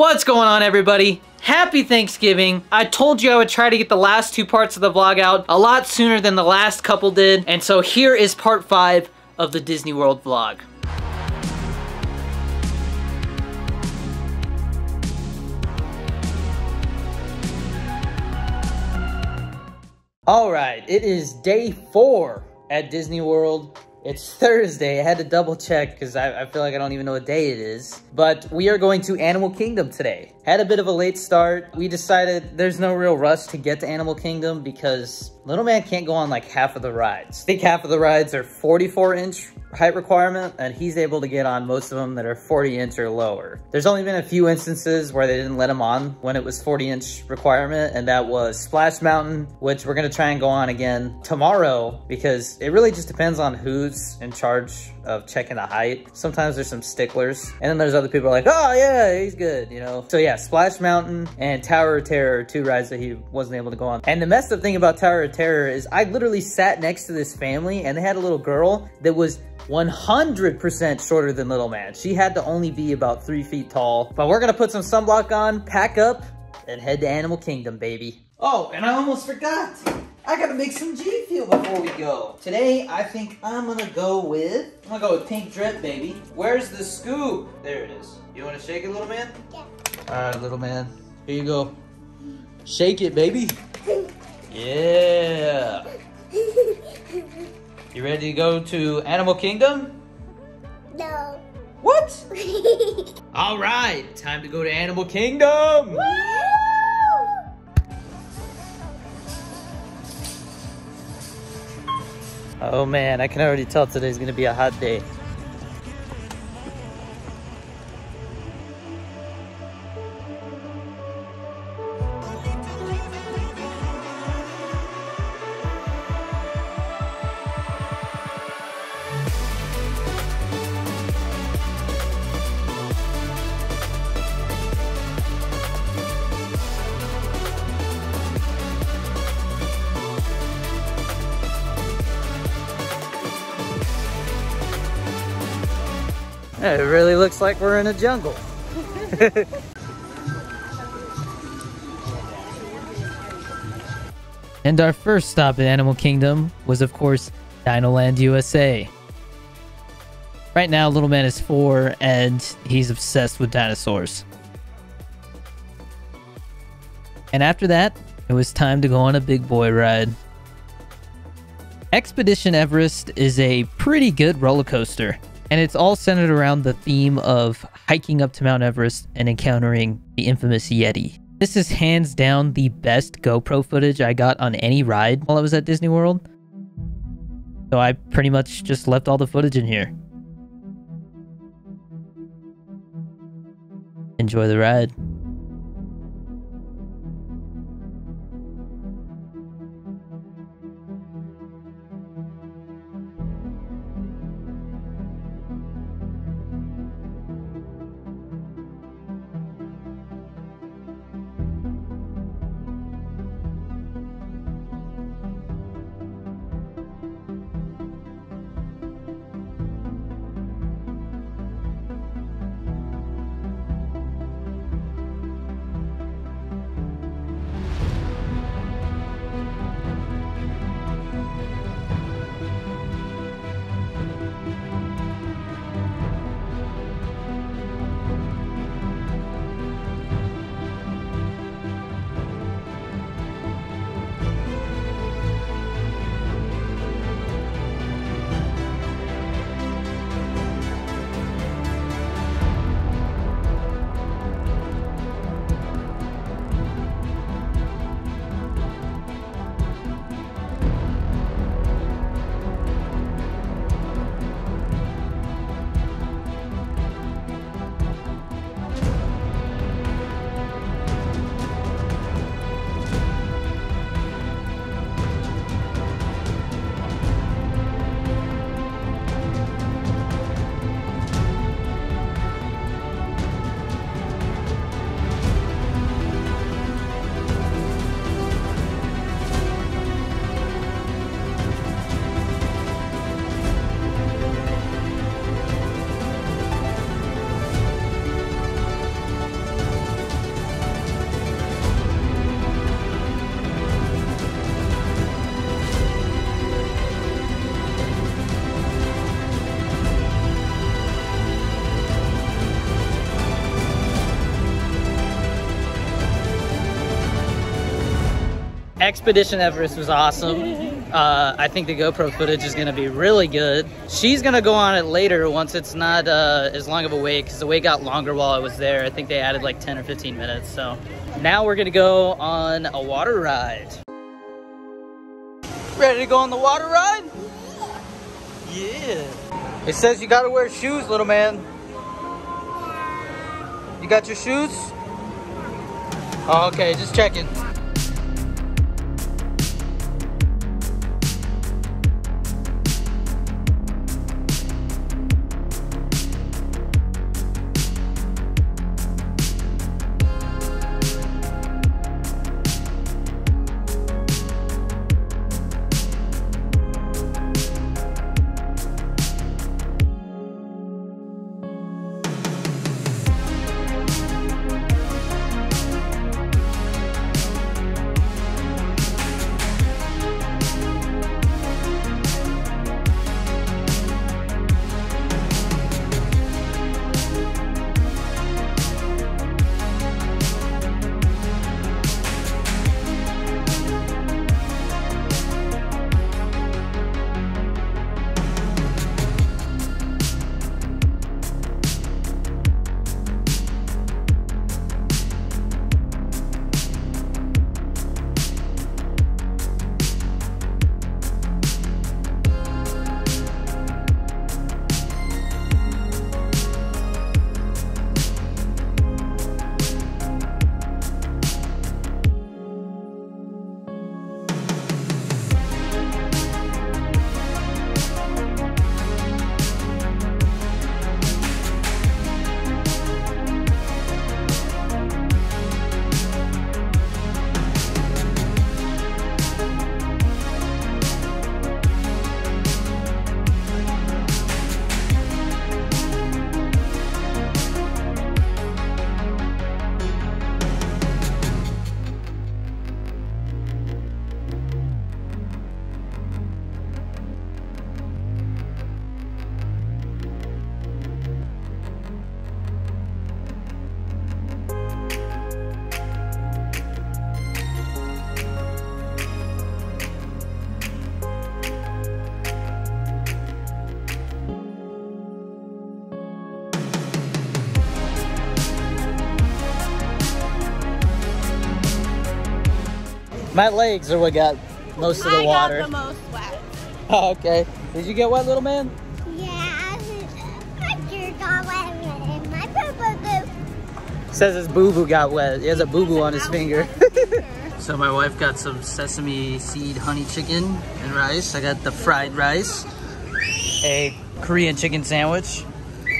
What's going on, everybody? Happy Thanksgiving. I told you I would try to get the last two parts of the vlog out a lot sooner than the last couple did, and so here is part 5 of the Disney World vlog. All right, it is day 4 at Disney World. It's Thursday. I had to double check because I feel like I don't even know what day it is. But we are going to Animal Kingdom today. Had a bit of a late start. We decided there's no real rush to get to Animal Kingdom because little man can't go on like half of the rides. I think half of the rides are 44-inch height requirement, and he's able to get on most of them that are 40-inch or lower. There's only been a few instances where they didn't let him on when it was 40-inch requirement, and that was Splash Mountain, which we're gonna try and go on again tomorrow because it really just depends on who's in charge of checking the height. Sometimes there's some sticklers, and then there's other people like, oh yeah, he's good, you know? So yeah, Splash Mountain and Tower of Terror are two rides that he wasn't able to go on. And the messed up thing about Tower of Terror is I literally sat next to this family, and they had a little girl that was 100% shorter than little man. She had to only be about 3 feet tall. But we're gonna put some sunblock on, pack up, and head to Animal Kingdom, baby. Oh, and I almost forgot. I gotta make some G-Fuel before we go. Today, I think I'm gonna go with Pink Drip, baby. Where's the scoop? There it is. You wanna shake it, little man? Yeah. All right, little man. Here you go. Shake it, baby. Yeah. You ready to go to Animal Kingdom? No. What? All right, time to go to Animal Kingdom. Woo! Oh man, I can already tell today's gonna be a hot day. It really looks like we're in a jungle. And our first stop at Animal Kingdom was, of course, DinoLand USA. Right now, little man is 4 and he's obsessed with dinosaurs. And after that, it was time to go on a big boy ride. Expedition Everest is a pretty good roller coaster. And it's all centered around the theme of hiking up to Mount Everest and encountering the infamous Yeti. This is hands down the best GoPro footage I got on any ride while I was at Disney World. So I pretty much just left all the footage in here. Enjoy the ride. Expedition Everest was awesome. I think the GoPro footage is going to be really good. She's going to go on it later once it's not as long of a wait, because the wait got longer while I was there. I think they added like 10 or 15 minutes. So now we're going to go on a water ride. Ready to go on the water ride? Yeah. It says you got to wear shoes, little man. You got your shoes? Oh, okay, just checking. My legs are what got most of the water. I got the most wet. Oh, okay. Did you get wet, little man? Yeah, my shirt got wet and my boo-boo. Says his boo-boo got wet. He has a boo-boo on his finger. So my wife got some sesame seed honey chicken and rice. I got the fried rice. A Korean chicken sandwich.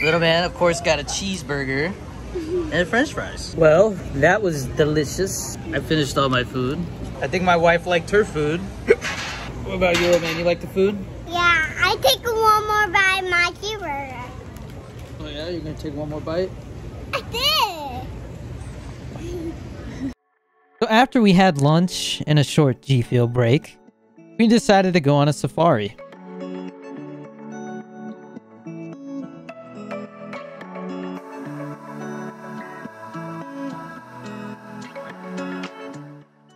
Little man, of course, got a cheeseburger and french fries. Well, that was delicious. I finished all my food. I think my wife liked her food. What about you, little man? You like the food? Yeah, I take one more bite of my cheeseburger. Oh yeah, you're gonna take one more bite? I did! So after we had lunch and a short G-Fuel break, we decided to go on a safari.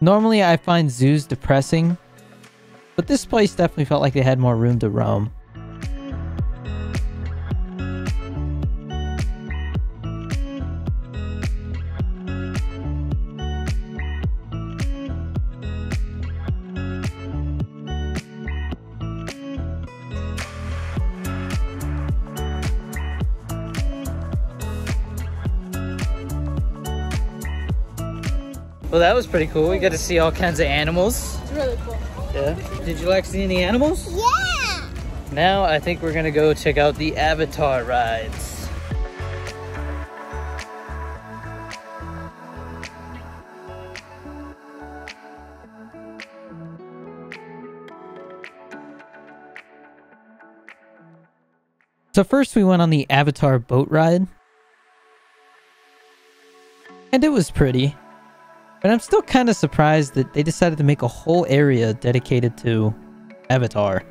Normally, I find zoos depressing, but this place definitely felt like they had more room to roam. Well, that was pretty cool. We got to see all kinds of animals. It's really cool. Yeah. Did you like seeing the animals? Yeah! Now I think we're going to go check out the Avatar rides. So first we went on the Avatar boat ride. And it was pretty. But I'm still kind of surprised that they decided to make a whole area dedicated to Avatar.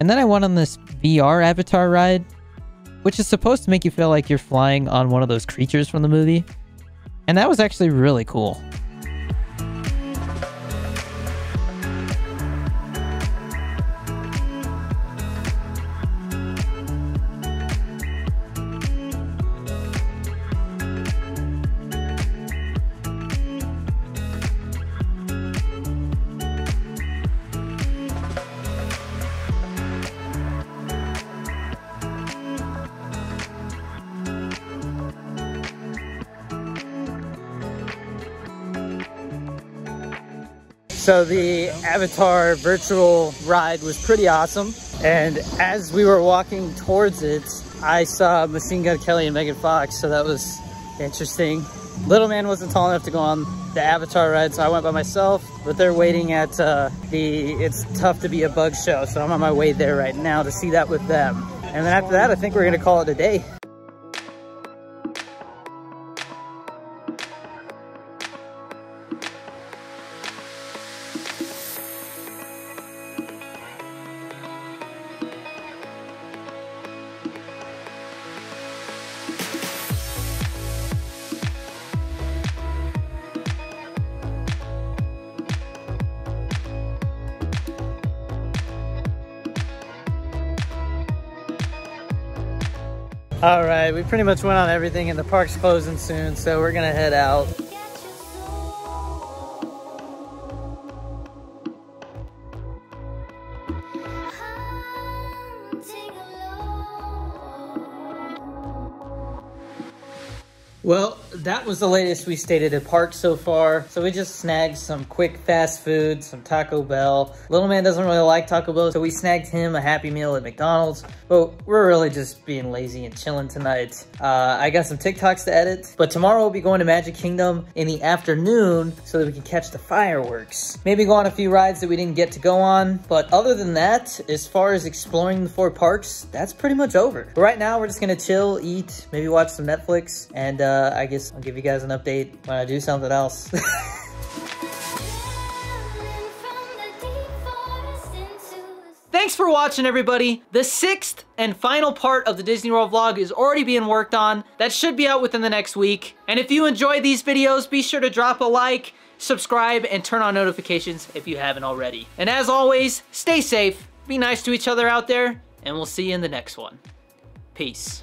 And then I went on this VR Avatar ride, which is supposed to make you feel like you're flying on one of those creatures from the movie. And that was actually really cool. So the Avatar virtual ride was pretty awesome. And as we were walking towards it, I saw Machine Gun Kelly and Megan Fox, so that was interesting. Little man wasn't tall enough to go on the Avatar ride, so I went by myself, but they're waiting at the It's Tough to Be a Bug show. So I'm on my way there right now to see that with them. And then after that, I think we're gonna call it a day. All right, we pretty much went on everything and the park's closing soon, so we're gonna head out. Well, that was the latest we stayed at a park so far. So we just snagged some quick fast food, some Taco Bell. Little man doesn't really like Taco Bell, so we snagged him a Happy Meal at McDonald's. But we're really just being lazy and chilling tonight. I got some TikToks to edit, but tomorrow we'll be going to Magic Kingdom in the afternoon so that we can catch the fireworks. Maybe go on a few rides that we didn't get to go on. But other than that, as far as exploring the four parks, that's pretty much over. But right now we're just gonna chill, eat, maybe watch some Netflix, and I guess I'll give you guys an update when I do something else. Thanks for watching, everybody. The 6th and final part of the Disney World vlog is already being worked on. That should be out within the next week. And if you enjoy these videos, be sure to drop a like, subscribe, and turn on notifications if you haven't already. And as always, stay safe, be nice to each other out there, and we'll see you in the next one. Peace.